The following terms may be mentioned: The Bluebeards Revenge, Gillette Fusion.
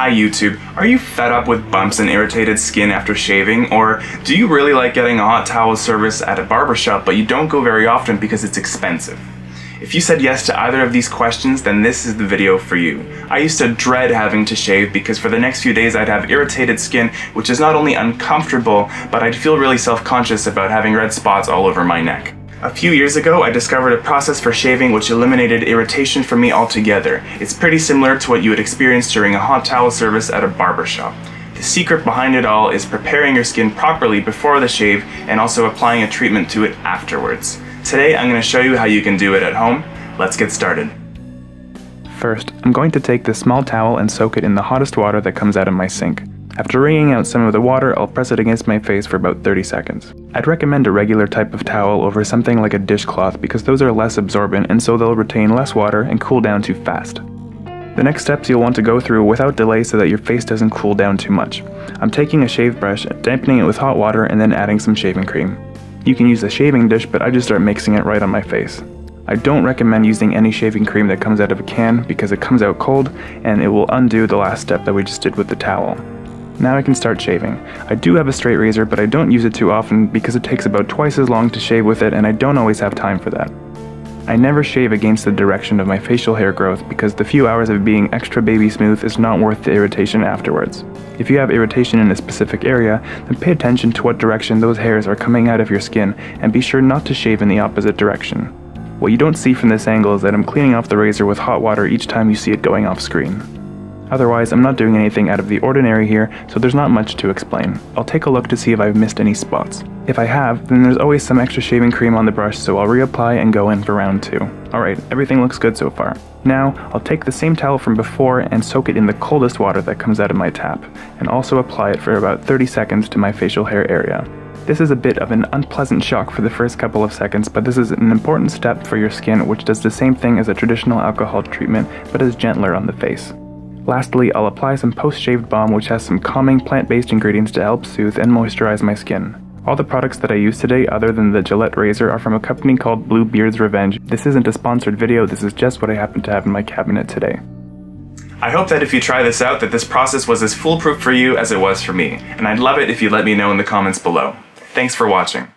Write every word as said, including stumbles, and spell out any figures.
Hi YouTube, are you fed up with bumps and irritated skin after shaving? Or do you really like getting a hot towel service at a barbershop but you don't go very often because it's expensive? If you said yes to either of these questions, then this is the video for you. I used to dread having to shave because for the next few days I'd have irritated skin, which is not only uncomfortable, but I'd feel really self-conscious about having red spots all over my neck. A few years ago, I discovered a process for shaving which eliminated irritation for me altogether. It's pretty similar to what you would experience during a hot towel service at a barbershop. The secret behind it all is preparing your skin properly before the shave and also applying a treatment to it afterwards. Today, I'm going to show you how you can do it at home. Let's get started. First, I'm going to take this small towel and soak it in the hottest water that comes out of my sink. After wringing out some of the water, I'll press it against my face for about thirty seconds. I'd recommend a regular type of towel over something like a dishcloth because those are less absorbent and so they'll retain less water and cool down too fast. The next steps you'll want to go through without delay so that your face doesn't cool down too much. I'm taking a shave brush, dampening it with hot water and then adding some shaving cream. You can use a shaving dish, but I just start mixing it right on my face. I don't recommend using any shaving cream that comes out of a can because it comes out cold and it will undo the last step that we just did with the towel. Now I can start shaving. I do have a straight razor, but I don't use it too often because it takes about twice as long to shave with it and I don't always have time for that. I never shave against the direction of my facial hair growth because the few hours of being extra baby smooth is not worth the irritation afterwards. If you have irritation in a specific area, then pay attention to what direction those hairs are coming out of your skin and be sure not to shave in the opposite direction. What you don't see from this angle is that I'm cleaning off the razor with hot water each time you see it going off screen. Otherwise, I'm not doing anything out of the ordinary here, so there's not much to explain. I'll take a look to see if I've missed any spots. If I have, then there's always some extra shaving cream on the brush, so I'll reapply and go in for round two. Alright, everything looks good so far. Now, I'll take the same towel from before and soak it in the coldest water that comes out of my tap, and also apply it for about thirty seconds to my facial hair area. This is a bit of an unpleasant shock for the first couple of seconds, but this is an important step for your skin which does the same thing as a traditional alcohol treatment, but is gentler on the face. Lastly, I'll apply some post-shaved balm which has some calming plant-based ingredients to help soothe and moisturize my skin. All the products that I use today other than the Gillette razor are from a company called Bluebeards Revenge. This isn't a sponsored video, this is just what I happen to have in my cabinet today. I hope that if you try this out that this process was as foolproof for you as it was for me, and I'd love it if you'd let me know in the comments below. Thanks for watching.